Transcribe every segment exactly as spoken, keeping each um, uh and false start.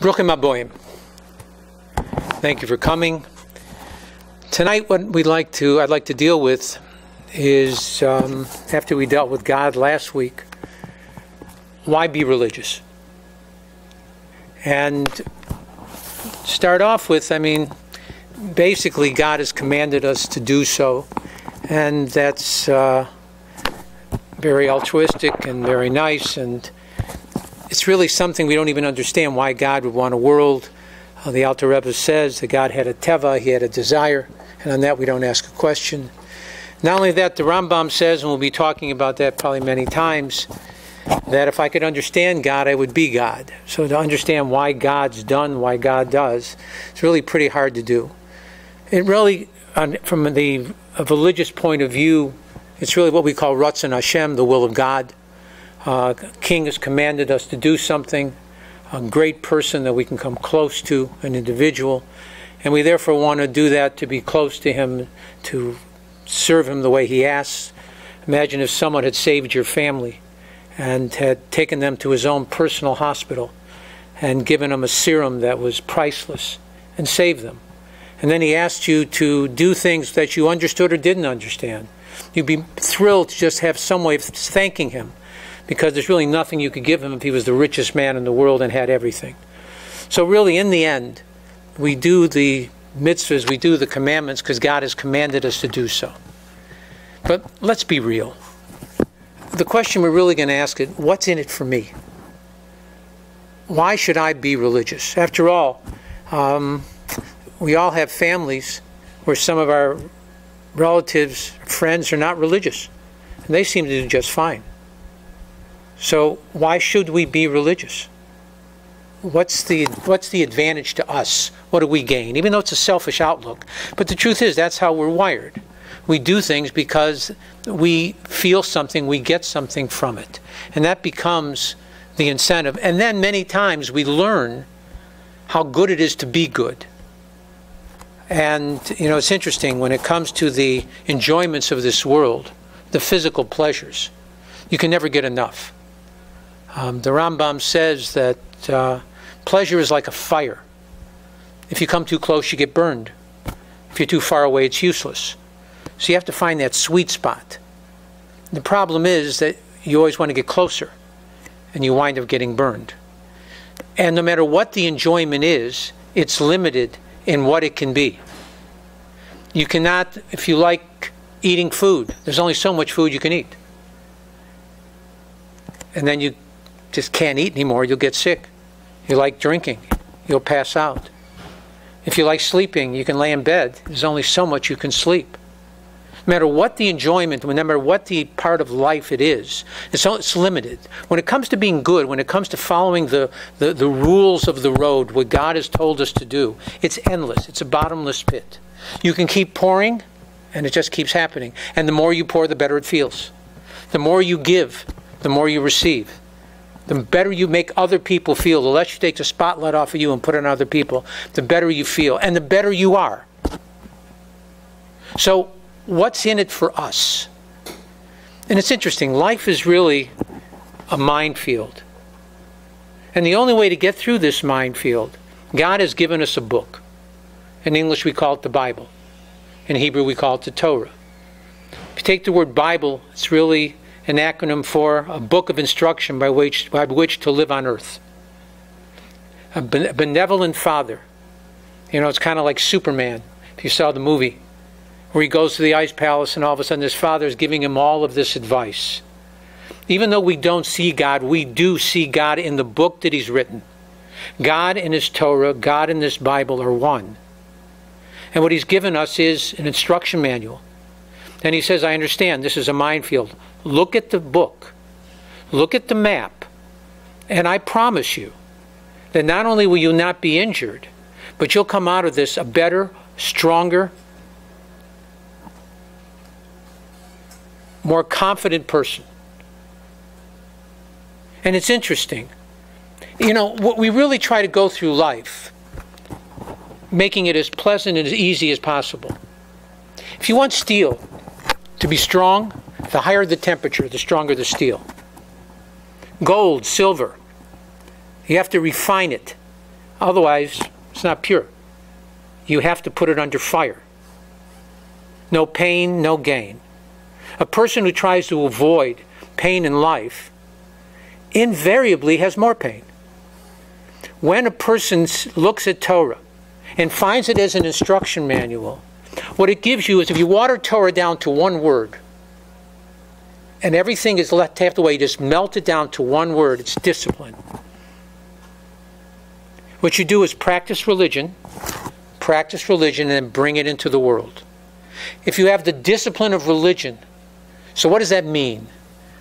Rukhim Aboyim. Thank you for coming. Tonight, what we'd like to, I'd like to deal with is, um, after we dealt with God last week, why be religious? And start off with, I mean, basically God has commanded us to do so, and that's uh, very altruistic and very nice, and it's really something we don't even understand why God would want a world. Uh, the Alter Rebbe says that God had a teva, he had a desire, and on that we don't ask a question. Not only that, the Rambam says, and we'll be talking about that probably many times, that if I could understand God, I would be God. So to understand why God's done, why God does, it's really pretty hard to do. It really, from the religious point of view, it's really what we call Ratzon Hashem, the will of God. Uh, King has commanded us to do something, a great person that we can come close to, an individual, and we therefore want to do that, to be close to him, to serve him the way he asks. Imagine if someone had saved your family and had taken them to his own personal hospital and given them a serum that was priceless and saved them. And then he asked you to do things that you understood or didn't understand. You'd be thrilled to just have some way of thanking him, because there's really nothing you could give him if he was the richest man in the world and had everything. So really, in the end, we do the mitzvahs, we do the commandments, because God has commanded us to do so. But let's be real. The question we're really going to ask is, what's in it for me? Why should I be religious? After all, um, we all have families where some of our relatives, friends are not religious, and they seem to do just fine. So why should we be religious? What's the, what's the advantage to us? What do we gain? Even though it's a selfish outlook. But the truth is, that's how we're wired. We do things because we feel something, we get something from it. And that becomes the incentive. And then many times we learn how good it is to be good. And, you know, it's interesting, when it comes to the enjoyments of this world, the physical pleasures, you can never get enough. Um, the Rambam says that uh, pleasure is like a fire. If you come too close, you get burned. If you're too far away, it's useless. So you have to find that sweet spot. The problem is that you always want to get closer, and you wind up getting burned. And no matter what the enjoyment is, it's limited in what it can be. You cannot, if you like eating food, there's only so much food you can eat. And then you just can't eat anymore, you'll get sick. You like drinking, you'll pass out. If you like sleeping, you can lay in bed. There's only so much you can sleep. No matter what the enjoyment, no matter what the part of life it is, it's, it's limited. When it comes to being good, when it comes to following the, the, the rules of the road, what God has told us to do, it's endless. It's a bottomless pit. You can keep pouring, and it just keeps happening. And the more you pour, the better it feels. The more you give, the more you receive. The better you make other people feel, the less you take the spotlight off of you and put it on other people, the better you feel, and the better you are. So what's in it for us? And it's interesting, life is really a minefield. And the only way to get through this minefield, God has given us a book. In English we call it the Bible. In Hebrew we call it the Torah. If you take the word Bible, it's really an acronym for a book of instruction by which, by which to live on earth. A benevolent father. You know, it's kind of like Superman, if you saw the movie, where he goes to the ice palace and all of a sudden his father is giving him all of this advice. Even though we don't see God, we do see God in the book that he's written. God and his Torah, God and this Bible are one. And what he's given us is an instruction manual. And he says, I understand, this is a minefield. Look at the book. Look at the map. And I promise you that not only will you not be injured, but you'll come out of this a better, stronger, more confident person. And it's interesting. You know, what we really try to go through life, making it as pleasant and as easy as possible. If you want steel to be strong, the higher the temperature, the stronger the steel. Gold, silver, you have to refine it. Otherwise, it's not pure. You have to put it under fire. No pain, no gain. A person who tries to avoid pain in life invariably has more pain. When a person looks at Torah and finds it as an instruction manual, what it gives you is, if you water Torah down to one word, and everything is left half the way, you just melt it down to one word, it's discipline. What you do is practice religion, practice religion, and then bring it into the world. If you have the discipline of religion, so what does that mean?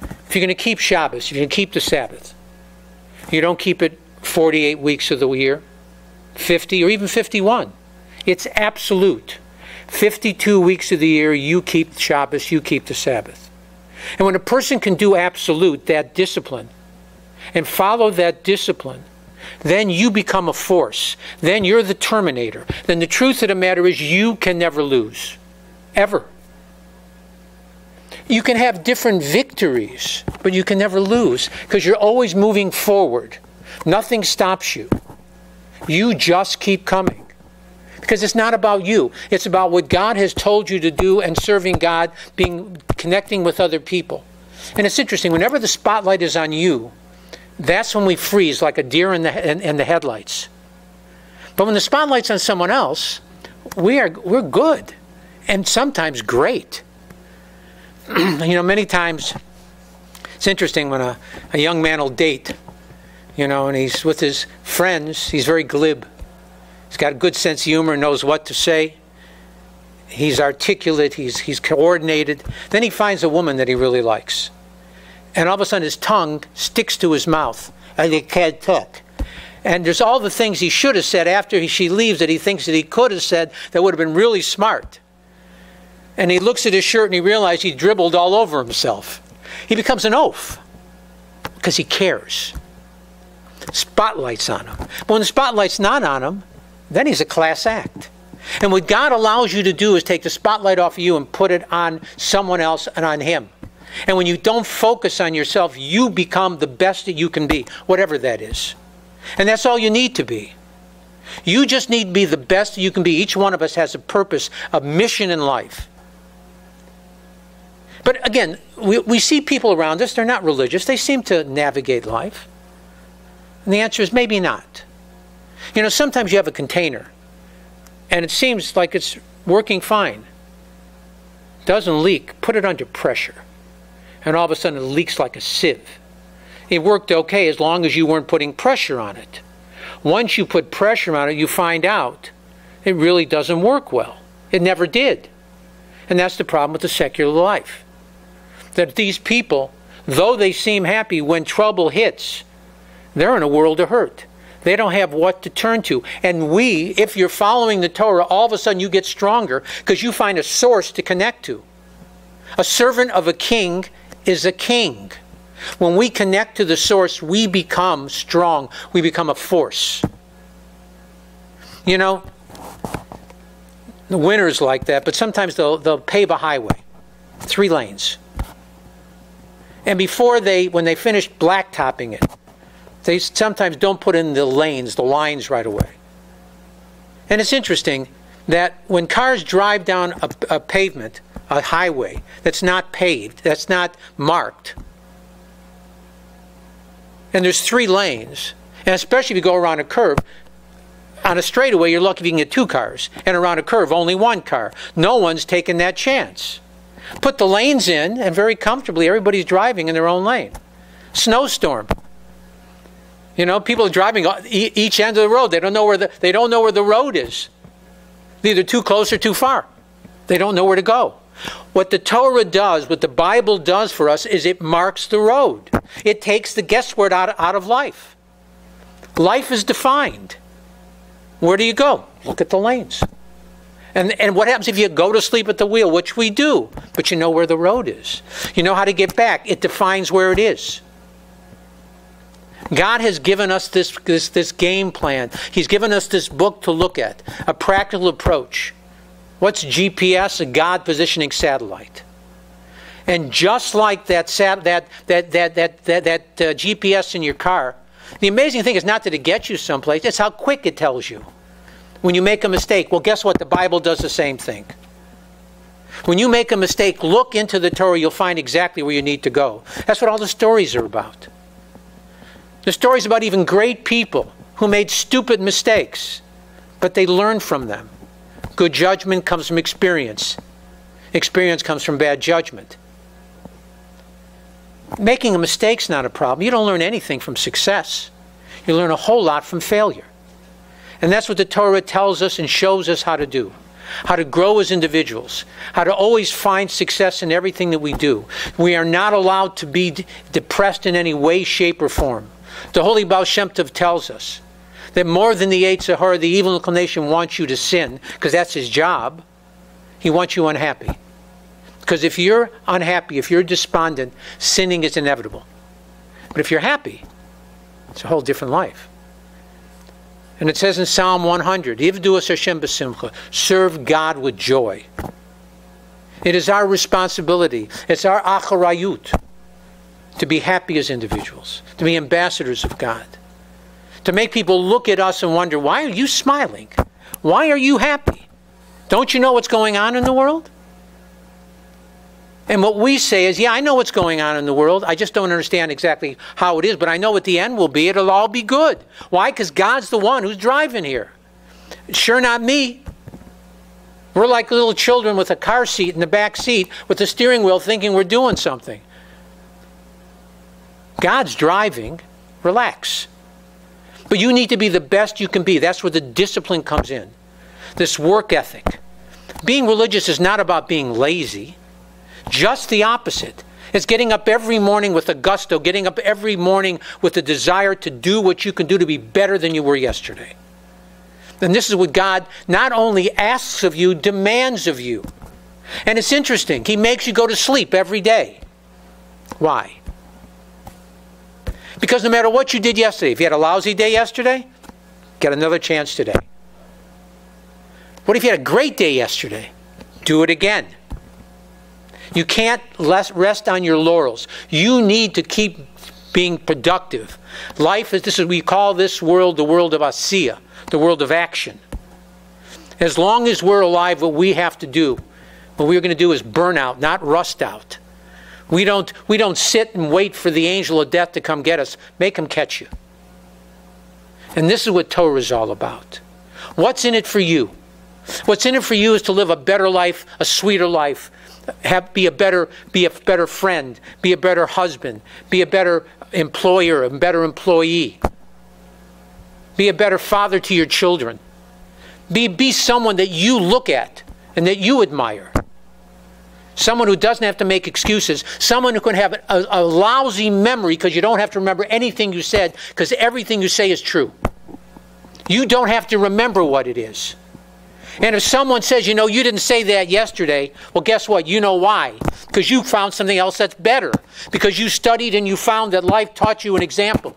If you're going to keep Shabbos, if you're going to keep the Sabbath, you don't keep it forty-eight weeks of the year, fifty, or even fifty-one. It's absolute. fifty-two weeks of the year, you keep Shabbos, you keep the Sabbath. And when a person can do absolute, that discipline, and follow that discipline, then you become a force. Then you're the terminator. Then the truth of the matter is, you can never lose. Ever. You can have different victories, but you can never lose, because you're always moving forward. Nothing stops you. You just keep coming. Because it's not about you. It's about what God has told you to do, and serving God, being, connecting with other people. And it's interesting, whenever the spotlight is on you, that's when we freeze like a deer in the, in, in the headlights. But when the spotlight's on someone else, we are, we're good. And sometimes great. You know, many times, it's interesting when a, a young man will date, you know, and he's with his friends, he's very glib. He's got a good sense of humor, knows what to say. He's articulate, he's, he's coordinated. Then he finds a woman that he really likes. And all of a sudden his tongue sticks to his mouth, and he can't talk. And there's all the things he should have said after he, she leaves that he thinks that he could have said that would have been really smart. And he looks at his shirt and he realizes he dribbled all over himself. He becomes an oaf because he cares. Spotlight's on him. But when the spotlight's not on him, then he's a class act. And what God allows you to do is take the spotlight off of you and put it on someone else and on him. And when you don't focus on yourself, you become the best that you can be, whatever that is. And that's all you need to be. You just need to be the best that you can be. Each one of us has a purpose, a mission in life. But again, we, we see people around us, they're not religious. They seem to navigate life. And the answer is maybe not. You know, sometimes you have a container, and it seems like it's working fine. Doesn't leak. Put it under pressure. And all of a sudden it leaks like a sieve. It worked okay as long as you weren't putting pressure on it. Once you put pressure on it, you find out it really doesn't work well. It never did. And that's the problem with the secular life. That these people, though they seem happy, when trouble hits, they're in a world of hurt. They don't have what to turn to. And we, if you're following the Torah, all of a sudden you get stronger because you find a source to connect to. A servant of a king is a king. When we connect to the source, we become strong. We become a force. You know, the winter's like that, but sometimes they'll, they'll pave a highway, three lanes. And before they, when they finish blacktopping it, they sometimes don't put in the lanes, the lines right away. And it's interesting that when cars drive down a, a pavement, a highway that's not paved, that's not marked, and there's three lanes, and especially if you go around a curve, on a straightaway you're lucky if you can get two cars, and around a curve only one car. No one's taking that chance. Put the lanes in, and very comfortably everybody's driving in their own lane. Snowstorm. You know, people are driving each end of the road. They don't know where the, they don't know where the road is. They're either too close or too far. They don't know where to go. What the Torah does, what the Bible does for us, is it marks the road. It takes the guesswork out of, out of life. Life is defined. Where do you go? Look at the lanes. And, and what happens if you go to sleep at the wheel, which we do, but you know where the road is. You know how to get back. It defines where it is. God has given us this, this, this game plan. He's given us this book to look at, a practical approach. What's G P S? A God positioning satellite. And just like that, that, that, that, that, that, that uh, G P S in your car, The amazing thing is not that it gets you someplace, it's how quick it tells you. When you make a mistake, well, guess what? The Bible does the same thing. When you make a mistake, look into the Torah, you'll find exactly where you need to go. That's what all the stories are about. The stories about even great people who made stupid mistakes, but they learned from them. Good judgment comes from experience. Experience comes from bad judgment. Making a mistake's not a problem. You don't learn anything from success. You learn a whole lot from failure. And that's what the Torah tells us and shows us how to do. How to grow as individuals. How to always find success in everything that we do. We are not allowed to be de- depressed in any way, shape, or form. The Holy Baal Shem Tov tells us that more than the Yetzirah, the evil inclination, wants you to sin, because that's his job. He wants you unhappy. Because if you're unhappy, if you're despondent, sinning is inevitable. But if you're happy, it's a whole different life. And it says in Psalm one hundred, Yivdu es Hashem b'simcha, serve God with joy. It is our responsibility, it's our acharayut, to be happy as individuals, to be ambassadors of God, to make people look at us and wonder, why are you smiling? Why are you happy? Don't you know what's going on in the world? And what we say is, yeah, I know what's going on in the world. I just don't understand exactly how it is, but I know what the end will be. It'll all be good. Why? Because God's the one who's driving here. Sure not me. We're like little children with a car seat in the back seat with the steering wheel thinking we're doing something. God's driving. Relax. But you need to be the best you can be. That's where the discipline comes in. This work ethic. Being religious is not about being lazy. Just the opposite. It's getting up every morning with a gusto, getting up every morning with the desire to do what you can do to be better than you were yesterday. And this is what God not only asks of you, demands of you. And it's interesting. He makes you go to sleep every day. Why? Because no matter what you did yesterday, if you had a lousy day yesterday, get another chance today. What if you had a great day yesterday? Do it again. You can't rest on your laurels. You need to keep being productive. Life is, this is, we call this world the world of Asiya, the world of action. As long as we're alive, what we have to do, what we're going to do is burn out, not rust out. We don't, we don't sit and wait for the angel of death to come get us. Make him catch you. And this is what Torah is all about. What's in it for you? What's in it for you is to live a better life, a sweeter life. Have, be a better, be a better friend, be a better husband, be a better employer, a better employee. Be a better father to your children. Be, be someone that you look at and that you admire. Someone who doesn't have to make excuses. Someone who can have a, a lousy memory because you don't have to remember anything you said because everything you say is true. You don't have to remember what it is. And if someone says, you know, you didn't say that yesterday, well, guess what? You know why. Because you found something else that's better. Because you studied and you found that life taught you an example.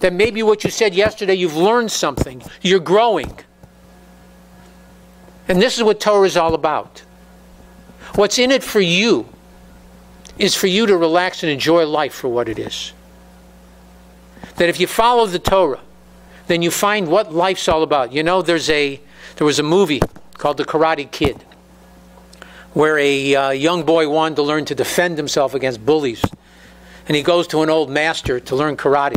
That maybe what you said yesterday, you've learned something. You're growing. And this is what Torah is all about. What's in it for you is for you to relax and enjoy life for what it is. That if you follow the Torah, then you find what life's all about. You know, there's a... There was a movie called The Karate Kid where a uh, young boy wanted to learn to defend himself against bullies. And he goes to an old master to learn karate.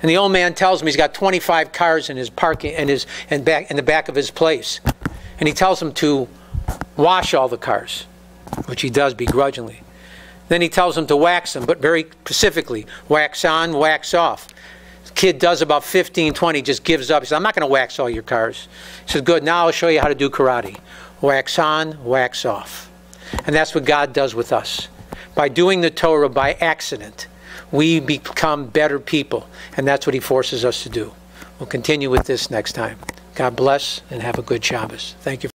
And the old man tells him he's got twenty-five cars in his parking in his and back in the back of his place. And he tells him to wash all the cars, which he does begrudgingly. Then he tells him to wax them, but very specifically, wax on, wax off. Kid does about fifteen, twenty, just gives up. He says, I'm not going to wax all your cars. He says, good, now I'll show you how to do karate. Wax on, wax off. And that's what God does with us. By doing the Torah by accident, we become better people. And that's what he forces us to do. We'll continue with this next time. God bless and have a good Shabbos. Thank you.